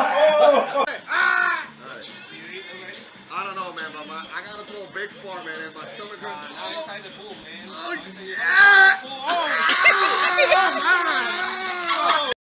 Oh, oh, oh. I don't know, man, but I gotta throw a big four, man, and my stomach hurts. I'm excited to move, man. Oh, yeah!